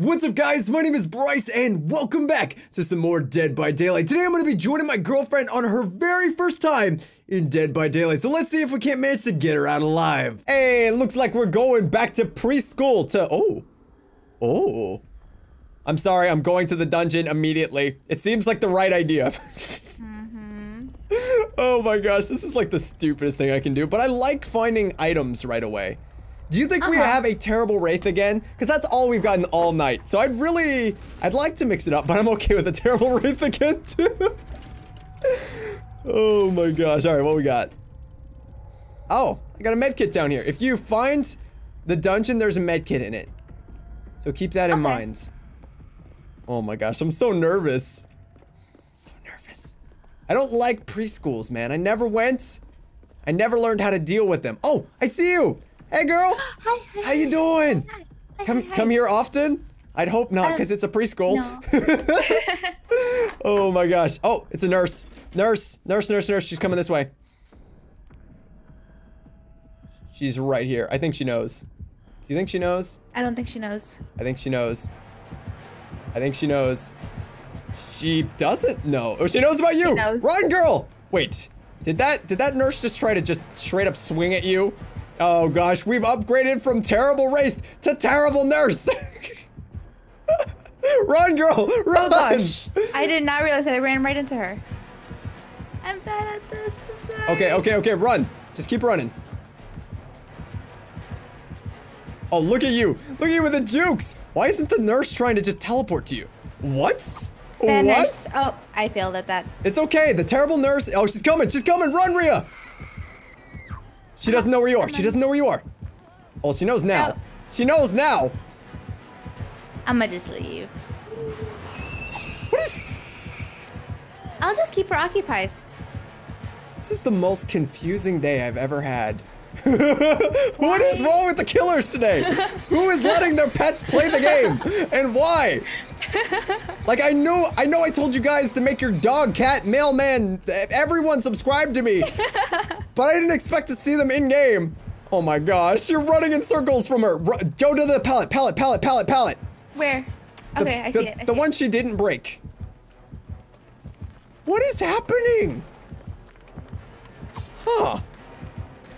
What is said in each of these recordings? What's up, guys? My name is Bryce and welcome back to some more Dead by Daylight. Today I'm going to be joining my girlfriend on her very first time in Dead by Daylight. So let's see if we can't manage to get her out alive. Hey, it looks like we're going back to preschool to... Oh. I'm sorry, I'm going to the dungeon immediately. It seems like the right idea. Oh my gosh, this is like the stupidest thing I can do. But I like finding items right away. Do you think we have a terrible Wraith again? Because that's all we've gotten all night. So I'd like to mix it up, but I'm okay with a terrible Wraith again too. Oh my gosh. All right, what we got? Oh, I got a med kit down here. If you find the dungeon, there's a med kit in it. So keep that in mind. Oh my gosh, I'm so nervous. So nervous. I don't like preschools, man. I never went. I never learned how to deal with them. Oh, I see you. Hey girl, hi, how you doing? Hi, come here often? I'd hope not, because it's a preschool. No. Oh my gosh. Oh, it's a nurse. Nurse. She's coming this way. She's right here. I think she knows. Do you think she knows? I don't think she knows. I think she knows. I think she knows. She doesn't know. Oh, she knows about you. She knows. Run, girl. Wait, did that nurse just try to just straight up swing at you? Oh gosh, we've upgraded from terrible Wraith to terrible Nurse. Run, girl, run. Oh gosh, I did not realize that I ran right into her. I'm bad at this, I'm sorry. Okay, run. Just keep running. Oh, look at you. Look at you with the jukes. Why isn't the Nurse trying to just teleport to you? What? Bad what? Nurse. Oh, I failed at that. It's okay, the terrible Nurse. Oh, she's coming. Run, Ria. She doesn't know where you are. She doesn't know where you are. Oh, she knows now. She knows now. I'ma just leave. What is... I'll just keep her occupied. This is the most confusing day I've ever had. What is wrong with the killers today? Who is letting their pets play the game? And why? Like, I know I told you guys to make your dog, cat, mailman, everyone subscribe to me. But I didn't expect to see them in game. Oh my gosh, you're running in circles from her. Go to the pallet. Where? Okay, I see it. The one she didn't break. What is happening? Huh.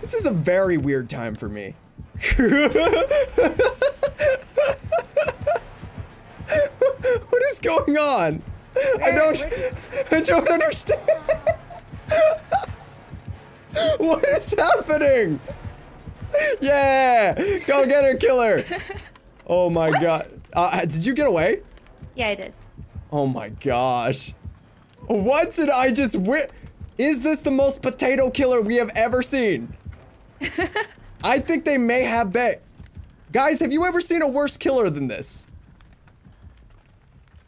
This is a very weird time for me. What is going on? I don't understand. What is happening? Yeah, go get her, kill her. Oh my god. Did you get away? Yeah, I did. Oh my gosh. What did I just win? Is this the most potato killer we have ever seen? I think they may have bet. Guys, have you ever seen a worse killer than this?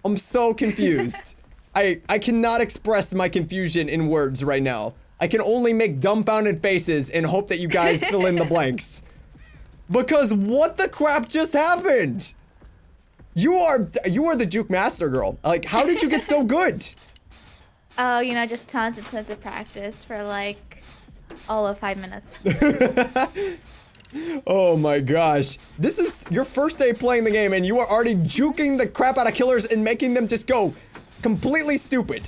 I'm so confused. I cannot express my confusion in words right now. I can only make dumbfounded faces and hope that you guys fill in the blanks. Because what the crap just happened? You are the juke master, girl. Like, how did you get so good? Oh, you know, just tons and tons of practice for like all of 5 minutes. Oh my gosh. This is your first day playing the game and you are already juking the crap out of killers and making them just go completely stupid.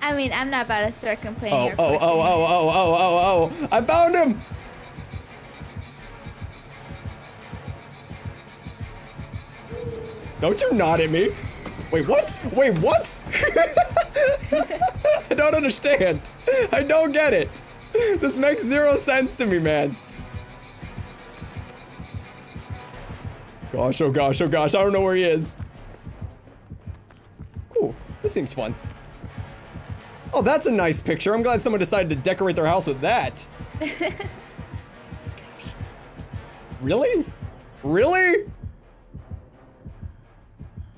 I mean, I'm not about to start complaining. Oh. I found him. Don't you nod at me. Wait, what? I don't understand. I don't get it. This makes zero sense to me, man. Gosh, oh gosh. I don't know where he is. Ooh, this seems fun. Oh, that's a nice picture. I'm glad someone decided to decorate their house with that. Gosh. Really?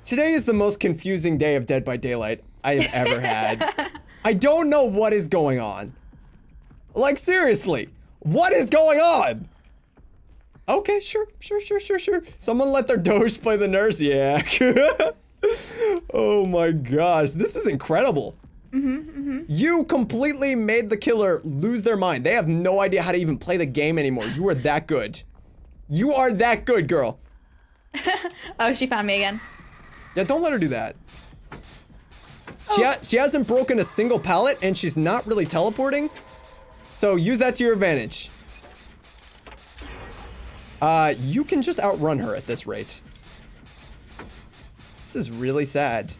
Today is the most confusing day of Dead by Daylight I have ever had. I don't know what is going on. Like, seriously, what is going on? Okay, sure. Someone let their doge play the nurse. Yeah. Oh my gosh, this is incredible. You completely made the killer lose their mind. They have no idea how to even play the game anymore. You were that good. You are that good, girl. Oh, she found me again. Yeah, don't let her do that. Oh. She hasn't broken a single pallet, and she's not really teleporting. So use that to your advantage. You can just outrun her at this rate. This is really sad.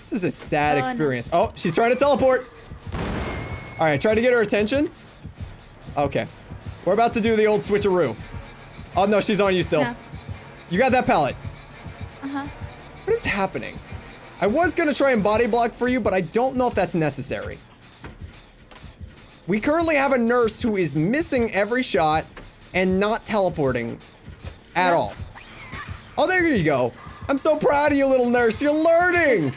This is a sad experience. No. Oh, she's trying to teleport. All right, try to get her attention. Okay. We're about to do the old switcheroo. Oh, no, she's on you still. No. You got that pallet. Uh-huh. What is happening? I was going to try and body block for you, but I don't know if that's necessary. We currently have a nurse who is missing every shot and not teleporting at all. Oh, there you go. I'm so proud of you, little nurse. You're learning.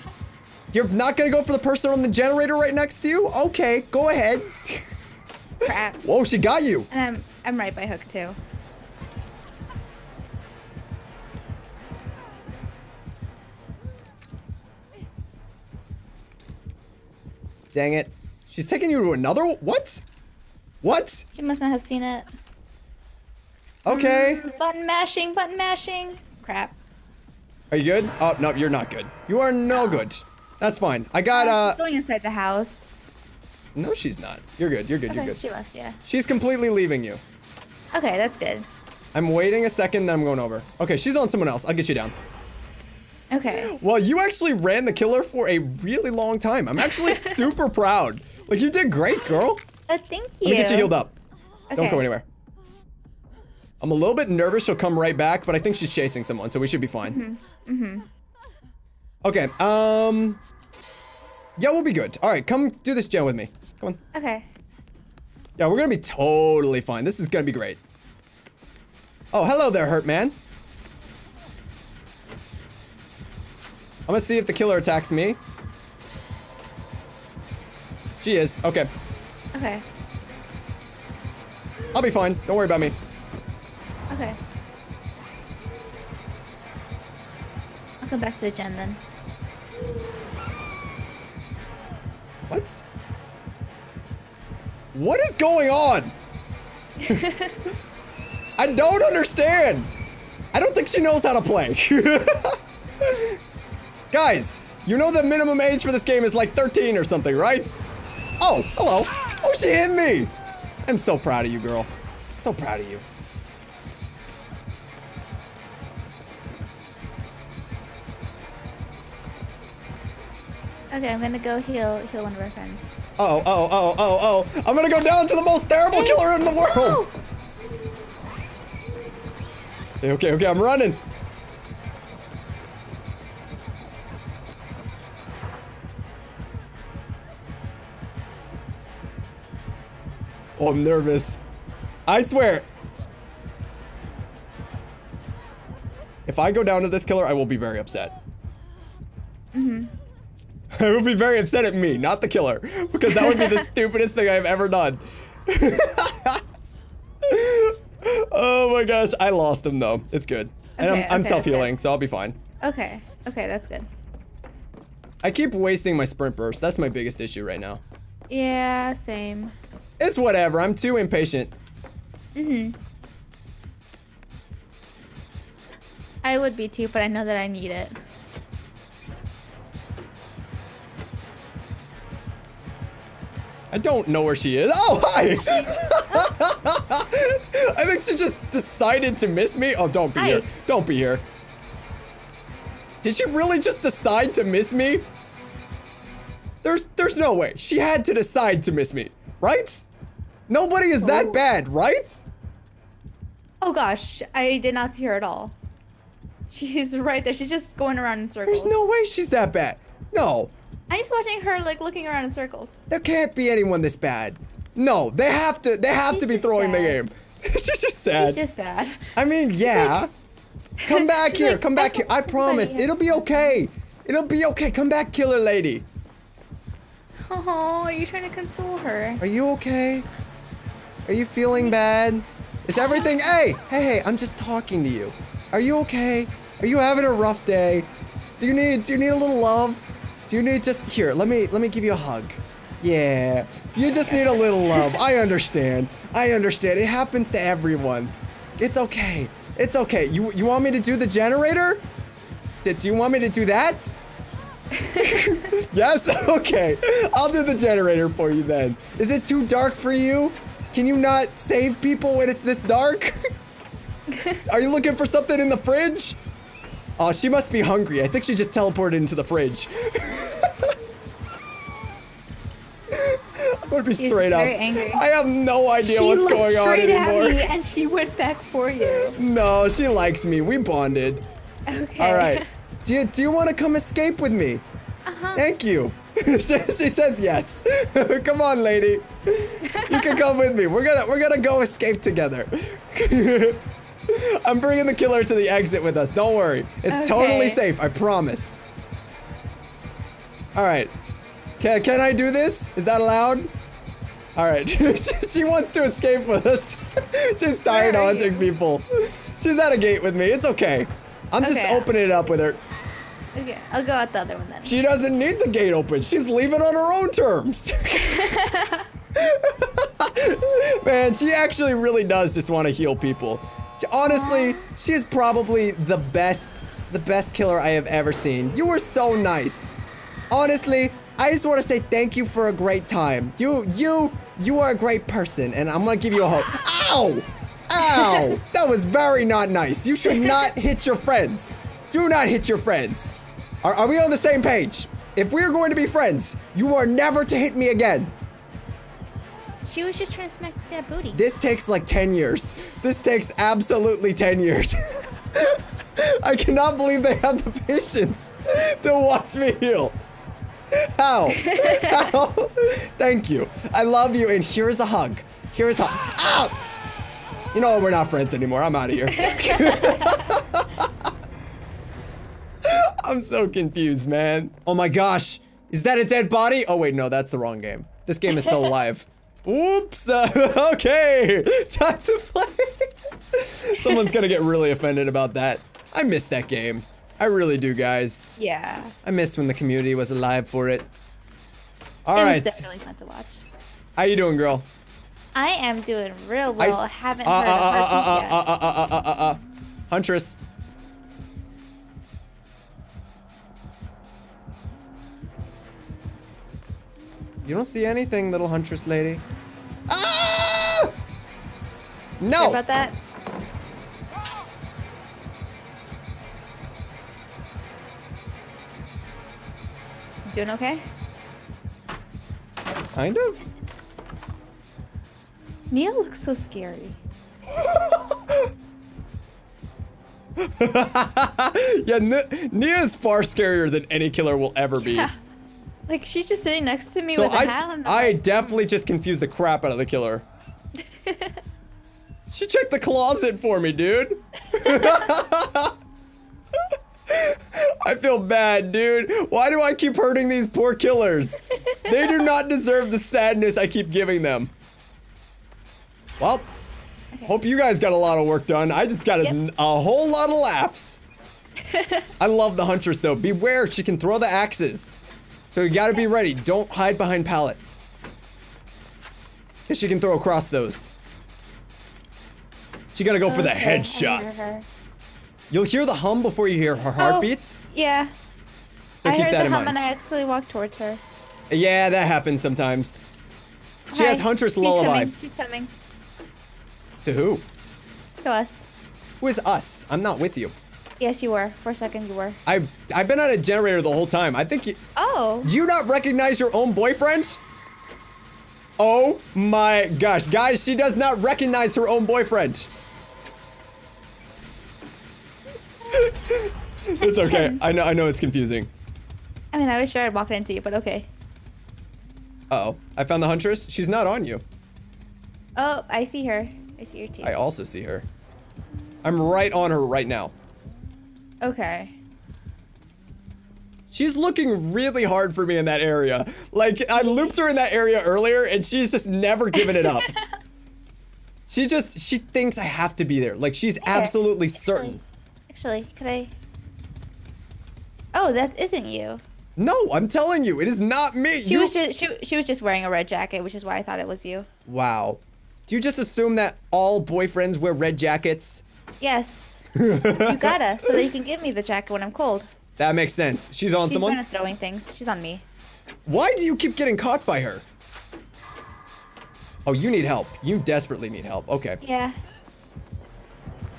You're not going to go for the person on the generator right next to you? Okay, go ahead. Crap. Whoa, she got you. And I'm right by hook, too. Dang it. She's taking you to another one? What? What? She must not have seen it. Okay. Button mashing, button mashing. Crap. Are you good? Oh, no, you're not good. You are no good. That's fine. I got, she's going inside the house. No, she's not. You're good, you're good, okay, you're good. She left, yeah. She's completely leaving you. Okay, that's good. I'm waiting a second, then I'm going over. Okay, she's on someone else. I'll get you down. Okay. Well, you actually ran the killer for a really long time. I'm actually super proud. Like, you did great, girl. Thank you. Let me get you healed up. Okay. Don't go anywhere. I'm a little bit nervous she'll come right back, but I think she's chasing someone, so we should be fine. Mm-hmm. Mm-hmm. Okay, yeah, we'll be good. All right, come do this jam with me. Come on. Okay. Yeah, we're gonna be totally fine. This is gonna be great. Oh, hello there, Hurt Man. I'm gonna see if the killer attacks me. She is. Okay. Okay. I'll be fine. Don't worry about me. Okay. I'll come back to the gen then. What? What is going on? I don't understand. I don't think she knows how to play. Guys, you know the minimum age for this game is like 13 or something, right? Oh, hello. Oh, she hit me. I'm so proud of you, girl. So proud of you. Okay, I'm gonna go heal one of our friends. Uh oh, uh oh, uh oh, uh oh. I'm gonna go down to the most terrible killer in the world. No. Okay, okay, I'm running. Oh, I'm nervous. I swear. If I go down to this killer, I will be very upset. Mm-hmm. I would be very upset at me, not the killer, because that would be the stupidest thing I've ever done. Oh my gosh, I lost them though. It's good. And okay, I'm self-healing, so I'll be fine. Okay, okay, that's good. I keep wasting my sprint burst. That's my biggest issue right now. Yeah, same. It's whatever. I'm too impatient. Mm-hmm. I would be too, but I know that I need it. I don't know where she is. Oh, hi! I think she just decided to miss me. Oh, don't be here. Don't be here. Did she really just decide to miss me? There's no way. She had to decide to miss me, right? Nobody is that bad, right? Oh gosh, I did not see her at all. She's right there. She's just going around in circles. There's no way she's that bad. No. I'm just watching her like looking around in circles. There can't be anyone this bad. No, they have to be throwing the game. She's just sad. She's just sad. I mean, yeah. Like, come back here. Like, come back here. I promise. It'll be okay. It'll be okay. Come back, killer lady. Oh, are you trying to console her? Are you okay? Are you feeling bad? Is everything hey, I'm just talking to you. Are you okay? Are you having a rough day? Do you need a little love? You need just here. Let me give you a hug. Yeah, you just need a little love. I understand. I understand. It happens to everyone. It's okay. It's okay. You want me to do the generator? Do you want me to do that? Yes? Okay. I'll do the generator for you then. Is it too dark for you? Can you not save people when it's this dark? Are you looking for something in the fridge? Oh, she must be hungry. I think she just teleported into the fridge. I'm gonna be straight up. Angry. I have no idea what's going on anymore. She looked straight at me and she went back for you. No, she likes me. We bonded. Okay. All right. Do you want to come escape with me? Uh-huh. Thank you. She says yes. Come on, lady. You can come with me. We're gonna go escape together. I'm bringing the killer to the exit with us. Don't worry. It's totally safe. I promise. All right. Can I do this? Is that allowed? All right. She wants to escape with us. She's tired of hunting people. She's at a gate with me. It's okay. I'm just opening it up with her. Okay, I'll go out the other one then. She doesn't need the gate open. She's leaving on her own terms. Man, she actually really does just want to heal people. She, honestly, she's probably the best killer I have ever seen. You were so nice. Honestly, I just want to say thank you for a great time. You are a great person, and I'm gonna give you a hug. Ow! Ow! That was very not nice. You should not hit your friends. Do not hit your friends. Are we on the same page? If we're going to be friends, you are never to hit me again. She was just trying to smack that booty. This takes like 10 years. This takes absolutely 10 years. I cannot believe they have the patience to watch me heal. How? How? Thank you. I love you, and here's a hug. Here's a hug. Ow! You know what? We're not friends anymore. I'm out of here. I'm so confused, man. Oh my gosh. Is that a dead body? Oh wait, no, that's the wrong game. This game is still alive. Oops. Okay. Time to play. Someone's gonna get really offended about that. I miss that game. I really do, guys. Yeah. I miss when the community was alive for it. All right. It was definitely fun to watch. How you doing, girl? I am doing real well. I haven't heard of her yet. Huntress. You don't see anything, little Huntress lady. Ah! No! Sorry about that? Doing okay? Kind of. Nia looks so scary. Yeah, Nia is far scarier than any killer will ever be. Yeah. Like, she's just sitting next to me with a hat on. I definitely just confused the crap out of the killer. She checked the closet for me, dude. I feel bad, dude. Why do I keep hurting these poor killers? They do not deserve the sadness I keep giving them. Well, hope you guys got a lot of work done. I just got a whole lot of laughs. I love the Huntress, though. Beware, she can throw the axes. So you gotta be ready. Don't hide behind pallets. Cause she can throw across those. She gotta go for the headshots. You'll hear the hum before you hear her heartbeats. Oh, yeah. So keep that in mind. I heard the hum and I actually walked towards her. Yeah, that happens sometimes. She has Huntress Lullaby. She's coming. To who? To us. Who is us? I'm not with you. Yes, you were. For a second, you were. I've been on a generator the whole time. I think you... Oh. Do you not recognize your own boyfriend? Oh my gosh. Guys, she does not recognize her own boyfriend. It's okay. I know it's confusing. I mean, I was sure I'd walk into you, but okay. Uh-oh. I found the Huntress. She's not on you. Oh, I see her. I see your teeth. I also see her. I'm right on her right now. Okay. She's looking really hard for me in that area. Like, I looped her in that area earlier, and she's just never given it up. She thinks I have to be there. Like, she's absolutely certain. Actually, could I? Oh, that isn't you. No, I'm telling you, it is not me. She was just wearing a red jacket, which is why I thought it was you. Wow. Do you just assume that all boyfriends wear red jackets? Yes. You gotta, so that you can give me the jacket when I'm cold. That makes sense. She's on someone? She's kind of throwing things. She's on me. Why do you keep getting caught by her? Oh, you need help. You desperately need help. Okay. Yeah.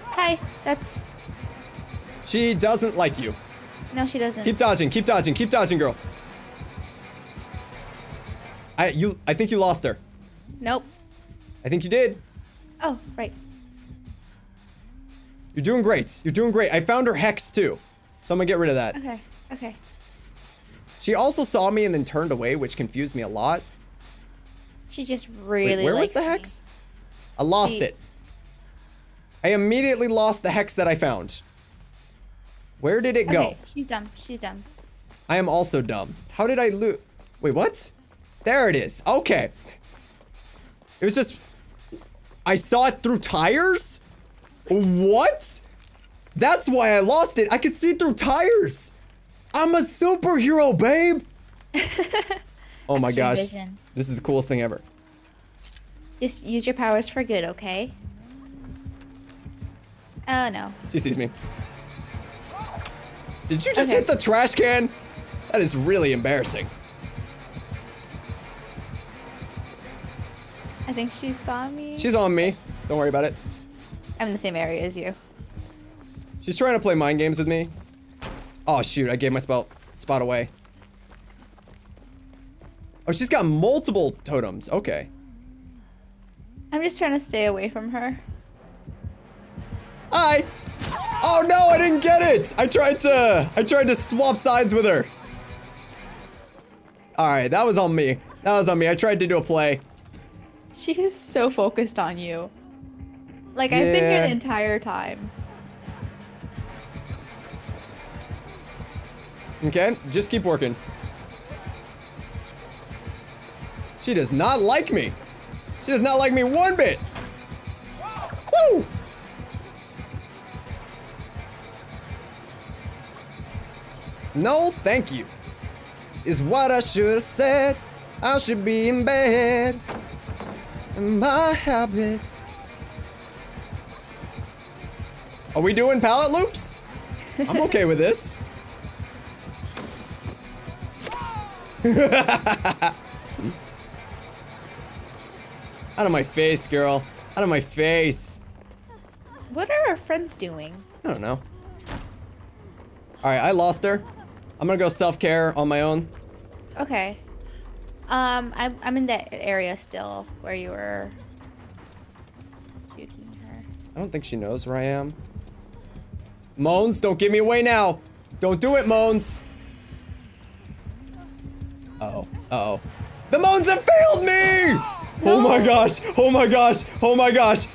Hi. That's... She doesn't like you. No, she doesn't. Keep dodging. Keep dodging. Keep dodging, girl. I think you lost her. Nope. I think you did. Oh, right. You're doing great. You're doing great. I found her hex, too. So I'm gonna get rid of that. Okay. Okay. She also saw me and then turned away, which confused me a lot. She just really Wait, where was the hex? Me. I lost it. I immediately lost the hex that I found. Where did it go? She's dumb. She's dumb. I am also dumb. How did I lose? Wait, what? There it is. Okay. It was just... I saw it through tires? What? That's why I lost it. I could see through tires. I'm a superhero, babe. Oh my gosh. Vision. This is the coolest thing ever. Just use your powers for good, okay? Oh no. She sees me. Did you just hit the trash can? That is really embarrassing. I think she saw me. She's on me. Don't worry about it. I'm in the same area as you. She's trying to play mind games with me. Oh shoot, I gave my spot away. Oh, she's got multiple totems. Okay. I'm just trying to stay away from her. Hi. Oh no, I didn't get it. I tried to swap sides with her. All right, that was on me. That was on me. I tried to do a play. She is so focused on you. Like, yeah. I've been here the entire time. Okay, just keep working. She does not like me. She does not like me one bit. Woo! No, thank you. Is what I should have said. I should be in bed. My habits. Are we doing pallet loops? I'm okay with this. Out of my face, girl. Out of my face. What are our friends doing? I don't know. Alright, I lost her. I'm gonna go self-care on my own. Okay. I'm in that area still where you were juking her. I don't think she knows where I am. Moans, don't give me away now. Don't do it, Moans. Uh-oh. Uh-oh. The Moans have failed me! No. Oh my gosh. Oh my gosh. Oh my gosh.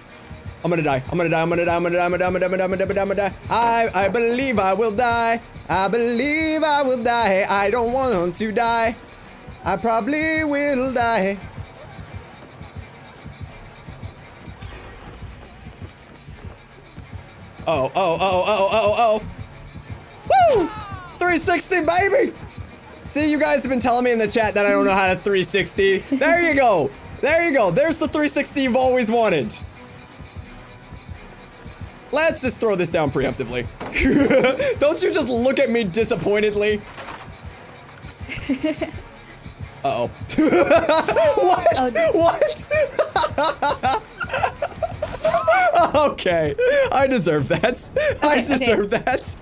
I'm gonna die. I'm gonna die. I'm gonna die. I'm gonna die. I'm gonna die. I'm gonna die. I'm gonna die. I'm gonna die. I believe I will die. I believe I will die. I don't want to die. I probably will die. Oh, oh, oh, oh, oh, oh. Woo! 360, baby! See, you guys have been telling me in the chat that I don't know how to 360. There you go. There you go. There's the 360 you've always wanted. Let's just throw this down preemptively. Don't you just look at me disappointedly? Uh-oh. What? Oh, what? Okay. I deserve that. I deserve that.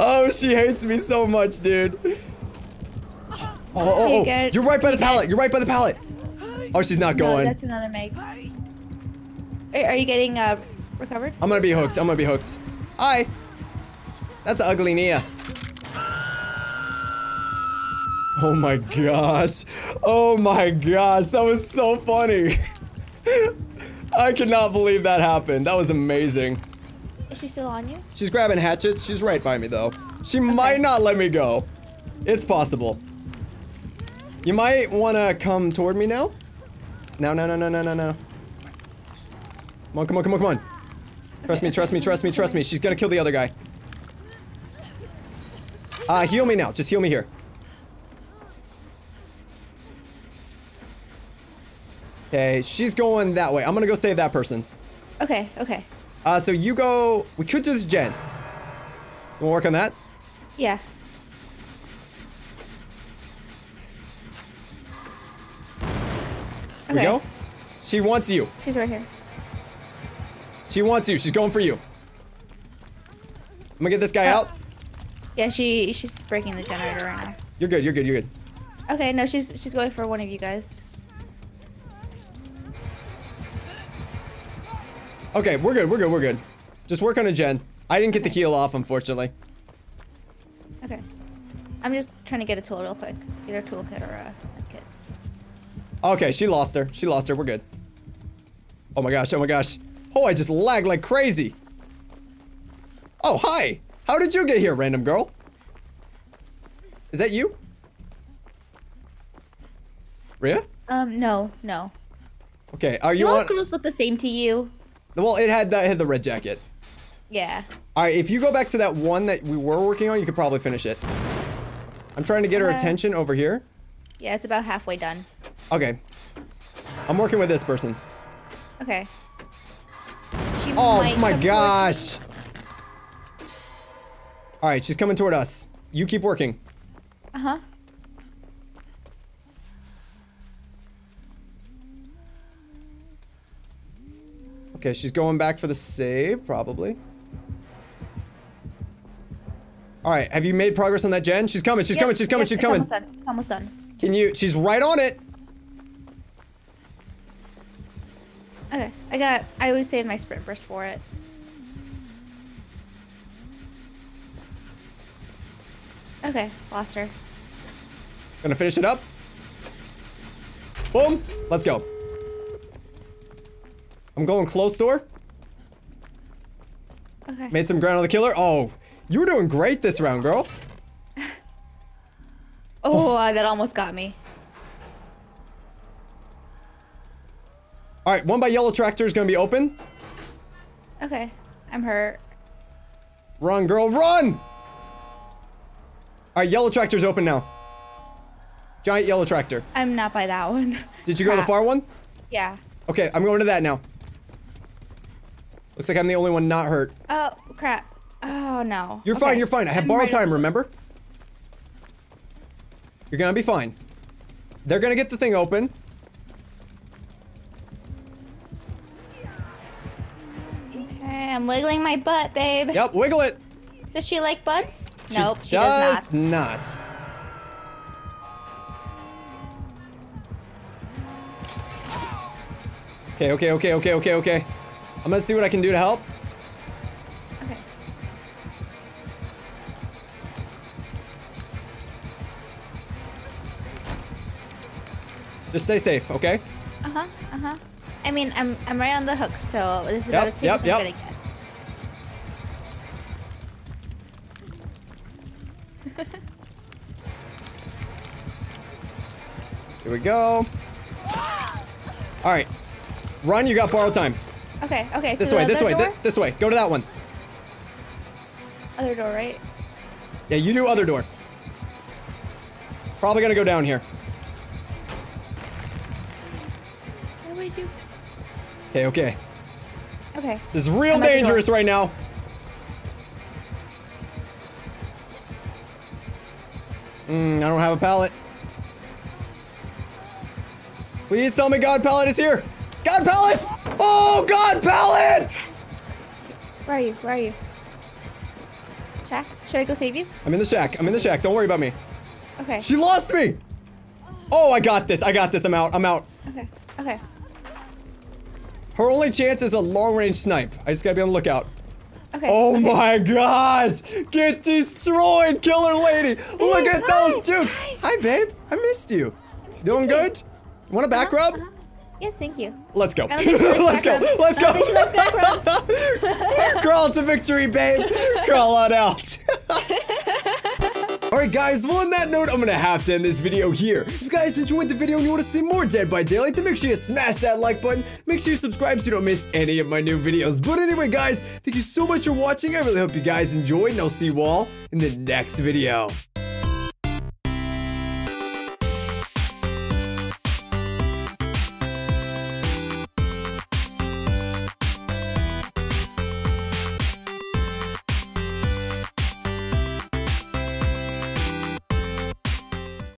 Oh, she hates me so much, dude. Oh, oh, oh. You're right by the pallet. You're right by the pallet. Oh, she's not going. No, that's another Meg. Are you getting recovered? I'm gonna be hooked. I'm gonna be hooked. Hi. That's ugly Nia. Oh my gosh. Oh my gosh. That was so funny. I could not believe that happened. That was amazing. Is she still on you? She's grabbing hatchets. She's right by me, though. She might not let me go. It's possible. You might want to come toward me now. No, no, no, no, no, no, no. Come on, come on, come on, come on. Trust me, trust me, trust me, trust me. She's going to kill the other guy. Heal me now. Just heal me here. Okay, she's going that way. I'm gonna go save that person. Okay, okay. So you go... We could do this Jen. We'll work on that? Yeah. Here we go. She wants you. She's right here. She wants you. She's going for you. I'm gonna get this guy out. Yeah, she's breaking the generator right now. You're good, you're good, you're good. Okay, no, she's going for one of you guys. Okay, we're good, we're good, we're good. Just work on a gen. I didn't get the heal off, unfortunately. Okay. I'm just trying to get a tool real quick. Get her toolkit or a kit. Okay, she lost her. She lost her. We're good. Oh my gosh, oh my gosh. Oh, I just lagged like crazy. Oh, hi. How did you get here, random girl? Is that you? Ria? No, no. Okay, are you all girls look the same to you? Well, it had the red jacket. Yeah. Alright, if you go back to that one that we were working on, you could probably finish it. I'm trying to get her attention over here. Yeah, it's about halfway done. Okay. I'm working with this person. Okay. She might my gosh! Alright, she's coming toward us. You keep working. Uh-huh. Okay, she's going back for the save, probably. Alright, have you made progress on that Jen? She's coming, she's coming, she's coming, she's coming. Almost done. It's almost done. Can you, she's right on it! Okay, I always save my sprint burst for it. Okay, lost her. Gonna finish it up. Boom! Let's go. I'm going closed door. Okay. Made some ground on the killer. Oh, you were doing great this round, girl. That almost got me. Alright, one by yellow tractor is gonna be open. Okay, I'm hurt. Run, girl, run! Alright, yellow tractor's open now. Giant yellow tractor. I'm not by that one. Did you go to the far one? Yeah. Okay, I'm going to that now. Looks like I'm the only one not hurt. Oh, crap. Oh, no. You're fine, you're fine. I have borrowed time, remember? You're gonna be fine. They're gonna get the thing open. Okay, I'm wiggling my butt, babe. Yep, wiggle it. Does she like butts? Nope, she does not. Okay, okay, okay, okay, okay, okay. I'm gonna see what I can do to help. Okay. Just stay safe, okay? Uh-huh, uh-huh. I mean, I'm right on the hook, so this is about as safe as I'm gonna get. Here we go. Alright. Run, you got borrowed time. Okay, okay. This way, this way, this way. Go to that one. Other door, right? Yeah, you do other door. Probably gonna go down here. What do I do? Okay, okay. Okay. This is real dangerous right now. I don't have a pallet. Please tell me God pallet is here. God pallet! Oh, God pallet! Where are you? Where are you? Shack? Should I go save you? I'm in the shack. I'm in the shack. Don't worry about me. Okay. She lost me! Oh, I got this. I got this. I'm out. I'm out. Okay. Okay. Her only chance is a long-range snipe. I just gotta be on the lookout. Okay. Oh my gosh! Get destroyed, killer lady! Look at those dukes! Hi, babe. I missed you. Doing good? Want a back rub? Yes, thank you. Let's go. Let's go. Let's go. Crawl to victory, babe. Crawl on out. Alright guys, well on that note, I'm gonna have to end this video here. If you guys enjoyed the video and you want to see more Dead by Daylight, then make sure you smash that like button. Make sure you subscribe so you don't miss any of my new videos. But anyway guys, thank you so much for watching. I really hope you guys enjoyed and I'll see you all in the next video.